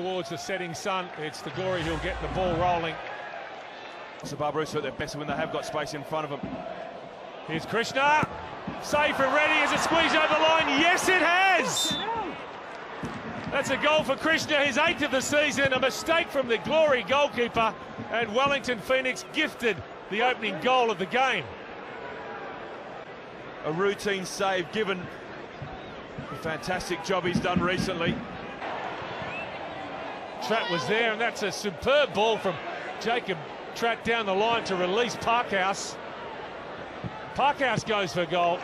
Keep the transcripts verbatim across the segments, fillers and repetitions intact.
towards the setting sun. It's the Glory who'll get the ball rolling. It's the Barbarouses at their best when they have got space in front of them. Here's Krishna. Safe and ready. Is it squeezed over the line? Yes, it has! That's a goal for Krishna, his eighth of the season. A mistake from the Glory goalkeeper. And Wellington Phoenix gifted the opening goal of the game. A routine save given the fantastic job he's done recently. Tratt was there, and that's a superb ball from Jacob Tratt down the line to release Parkhouse. Parkhouse goes for goal.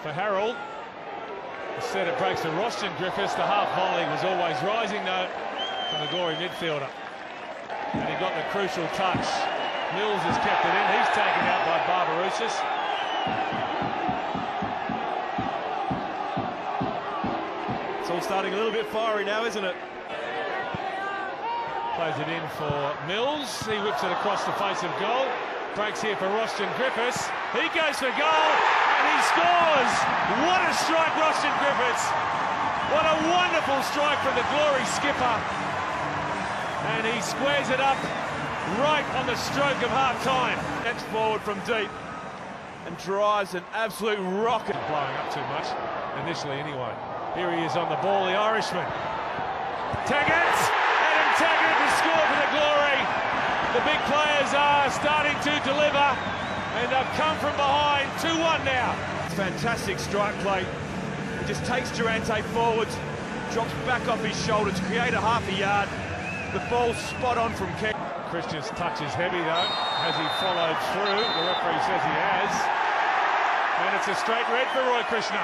For Harold. The set it breaks to Rostyn Griffiths. The half volley was always rising, though, from the Glory midfielder. And he got the crucial touch. Mills has kept it in. He's taken out by Barbarouses. It's all starting a little bit fiery now, isn't it? Plays it in for Mills. He whips it across the face of goal. Breaks here for Rostyn Griffiths. He goes for goal and he scores. What a strike, Rostyn Griffiths. What a wonderful strike from the Glory skipper. And he squares it up right on the stroke of half-time. Next forward from deep and drives an absolute rocket. Blowing up too much, initially anyway. Here he is on the ball, the Irishman. Taggart! Adam Taggart has scored for the Glory. The big players are starting to deliver, and they've come from behind, two one now. Fantastic strike play. He just takes Durante forwards, drops back off his shoulder to create a half a yard. The ball's spot on from Ken. Christian's touch is heavy, though. Has he followed through? The referee says he has. And it's a straight red for Roy Krishna.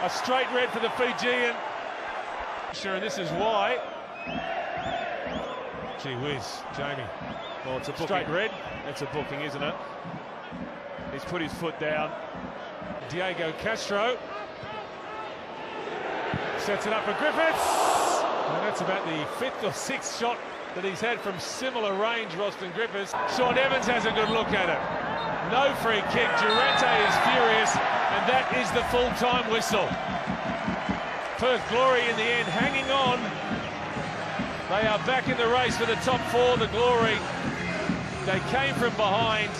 A straight red for the Fijian. Sure, and this is why. Gee whiz, Jamie. Well, it's a booking. Straight red. It's a booking, isn't it? He's put his foot down. Diego Castro. Sets it up for Griffiths. And that's about the fifth or sixth shot that he's had from similar range, Rostyn Griffiths. Sean Evans has a good look at it. No free kick. Durante is furious, and that is the full-time whistle. Perth Glory in the end hanging on. They are back in the race for the top four, the Glory. They came from behind.